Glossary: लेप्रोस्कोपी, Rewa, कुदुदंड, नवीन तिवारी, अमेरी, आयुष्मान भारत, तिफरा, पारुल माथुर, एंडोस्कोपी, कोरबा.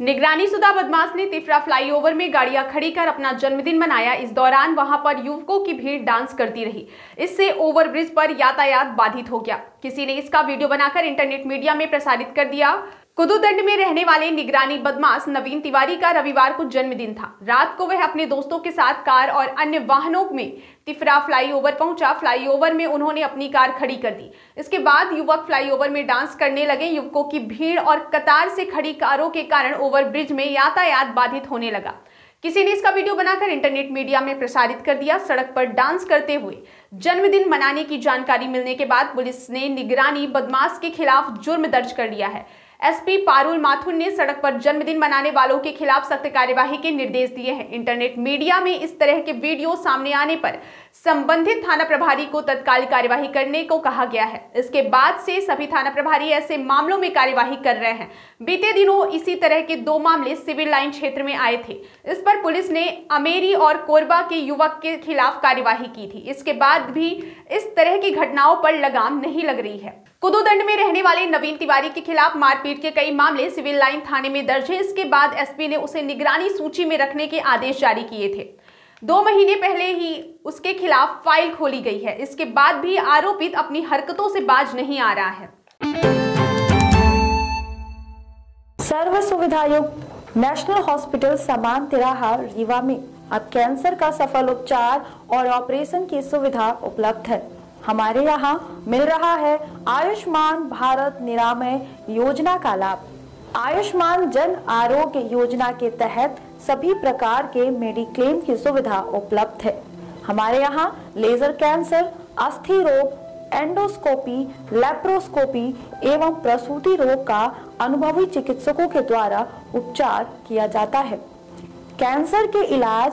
निगरानीशुदा बदमाश ने तिफरा फ्लाईओवर में गाड़ियां खड़ी कर अपना जन्मदिन मनाया। इस दौरान वहां पर युवकों की भीड़ डांस करती रही। इससे ओवरब्रिज पर यातायात बाधित हो गया। किसी ने इसका वीडियो बनाकर इंटरनेट मीडिया में प्रसारित कर दिया। कुदुदंड में रहने वाले निगरानी बदमाश नवीन तिवारी का रविवार को जन्मदिन था। रात को वह अपने दोस्तों के साथ कार और अन्य वाहनों में तिफरा फ्लाईओवर पहुंचा। फ्लाईओवर में उन्होंने अपनी कार खड़ी कर दी। इसके बाद युवक फ्लाईओवर में डांस करने लगे। युवकों की भीड़ और कतार से खड़ी कारों के कारण ओवरब्रिज में यातायात बाधित होने लगा। किसी ने इसका वीडियो बनाकर इंटरनेट मीडिया में प्रसारित कर दिया। सड़क पर डांस करते हुए जन्मदिन मनाने की जानकारी मिलने के बाद पुलिस ने निगरानी बदमाश के खिलाफ जुर्म दर्ज कर लिया है। एसपी पारुल माथुर ने सड़क पर जन्मदिन मनाने वालों के खिलाफ सख्त कार्यवाही के निर्देश दिए हैं। इंटरनेट मीडिया में इस तरह के वीडियो सामने आने पर संबंधित थाना प्रभारी को तत्काल कार्यवाही करने को कहा गया है। इसके बाद से सभी थाना प्रभारी ऐसे मामलों में कार्यवाही कर रहे हैं। बीते दिनों इसी तरह के दो मामले सिविल लाइन क्षेत्र में आए थे। इस पर पुलिस ने अमेरी और कोरबा के युवक के खिलाफ कार्यवाही की थी। इसके बाद भी इस तरह की घटनाओं पर लगाम नहीं लग रही है। कुदुदंड में रहने वाले नवीन तिवारी के खिलाफ मारपीट के कई मामले सिविल लाइन थाने में दर्ज है। इसके बाद एसपी ने उसे निगरानी सूची में रखने के आदेश जारी किए थे। 2 महीने पहले ही उसके खिलाफ फाइल खोली गई है। इसके बाद भी आरोपित अपनी हरकतों से बाज नहीं आ रहा है। सर्व सुविधायुक्त नेशनल हॉस्पिटल समान तिराहा रीवा में अब कैंसर का सफल उपचार और ऑपरेशन की सुविधा उपलब्ध है। हमारे यहाँ मिल रहा है आयुष्मान भारत निरामय योजना का लाभ। आयुष्मान जन आरोग्य योजना के तहत सभी प्रकार के मेडिक्लेम की सुविधा उपलब्ध है। हमारे यहाँ लेजर कैंसर, अस्थि रोग, एंडोस्कोपी, लेप्रोस्कोपी एवं प्रसूति रोग का अनुभवी चिकित्सकों के द्वारा उपचार किया जाता है। कैंसर के इलाज